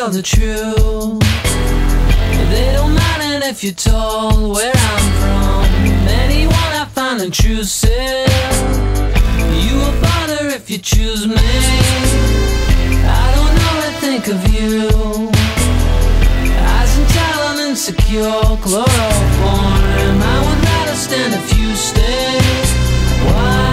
tell the truth. They don't mind it if you're told where I'm from. Anyone I find intrusive, you a bother if you choose me. I don't know what to think of you. Eyes and talent, insecure, chloroform. I would rather stand if you stay. Why?